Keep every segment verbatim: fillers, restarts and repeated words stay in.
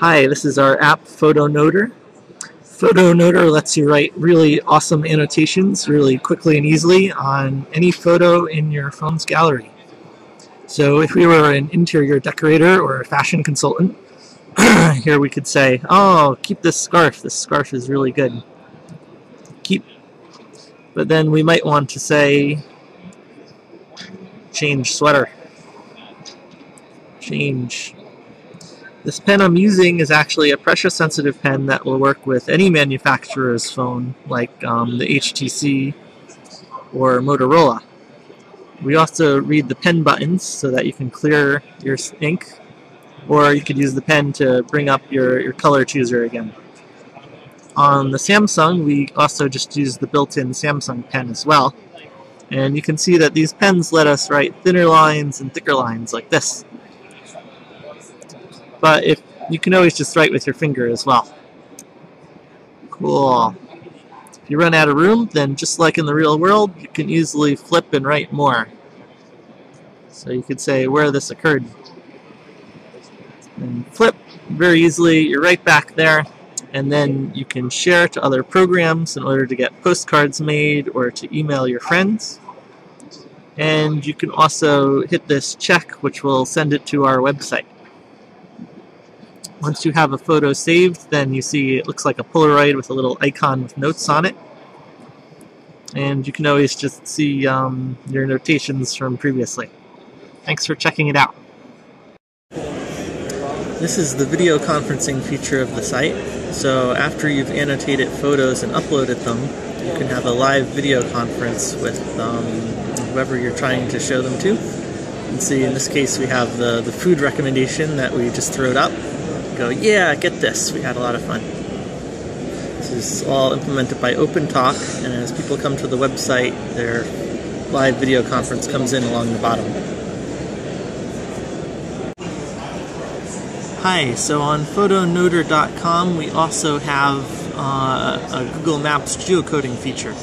Hi, this is our app Photo Noter. Photo Noter lets you write really awesome annotations really quickly and easily on any photo in your phone's gallery. So if we were an interior decorator or a fashion consultant, here we could say, oh, keep this scarf. This scarf is really good. Keep. But then we might want to say, change sweater. Change. This pen I'm using is actually a pressure-sensitive pen that will work with any manufacturer's phone, like um, the H T C or Motorola. We also read the pen buttons so that you can clear your ink, or you could use the pen to bring up your, your color chooser again. On the Samsung, we also just use the built-in Samsung pen as well. And you can see that these pens let us write thinner lines and thicker lines like this. But if you can always just write with your finger as well. Cool. If you run out of room, then just like in the real world, you can easily flip and write more. So you could say where this occurred. And flip very easily, you're right back there, and then you can share to other programs in order to get postcards made or to email your friends. And you can also hit this check, which will send it to our website. Once you have a photo saved, then you see it looks like a Polaroid with a little icon with notes on it. And you can always just see um, your notations from previously. Thanks for checking it out. This is the video conferencing feature of the site. So after you've annotated photos and uploaded them, you can have a live video conference with um, whoever you're trying to show them to. You can see in this case we have the, the food recommendation that we just wrote up. Go, yeah, get this. We had a lot of fun. This is all implemented by OpenTalk, and as people come to the website, their live video conference comes in along the bottom. Hi, so on Photo Noter dot com we also have uh, a Google Maps geocoding feature.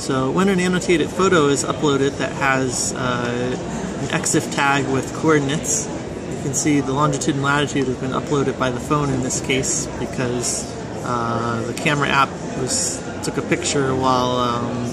So when an annotated photo is uploaded that has uh, an EXIF tag with coordinates, you can see the longitude and latitude have been uploaded by the phone in this case because uh, the camera app was, took a picture while um,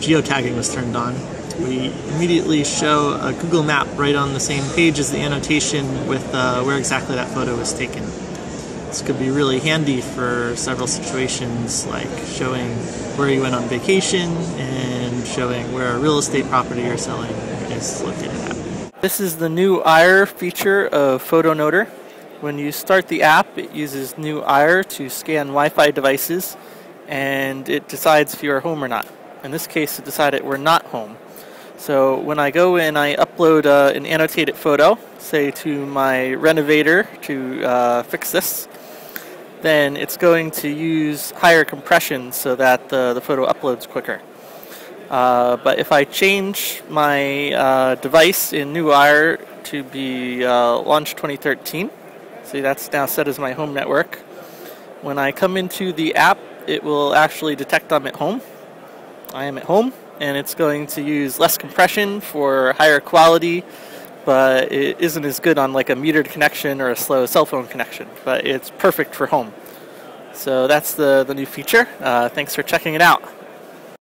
geotagging was turned on. We immediately show a Google map right on the same page as the annotation with uh, where exactly that photo was taken. This could be really handy for several situations, like showing where you went on vacation and showing where a real estate property you're selling is located at. This is the NewAer feature of Photo Noter. When you start the app, it uses NewAer to scan Wi-Fi devices, and it decides if you are home or not. In this case, it decided we're not home. So when I go and I upload uh, an annotated photo, say to my renovator to uh, fix this, then it's going to use higher compression so that the, the photo uploads quicker. Uh, but if I change my uh, device in NewAer to be uh, launch twenty thirteen, see that's now set as my home network, when I come into the app it will actually detect I'm at home. I am at home. And it's going to use less compression for higher quality, but it isn't as good on like a metered connection or a slow cell phone connection, but it's perfect for home. So that's the, the new feature. Uh, thanks for checking it out.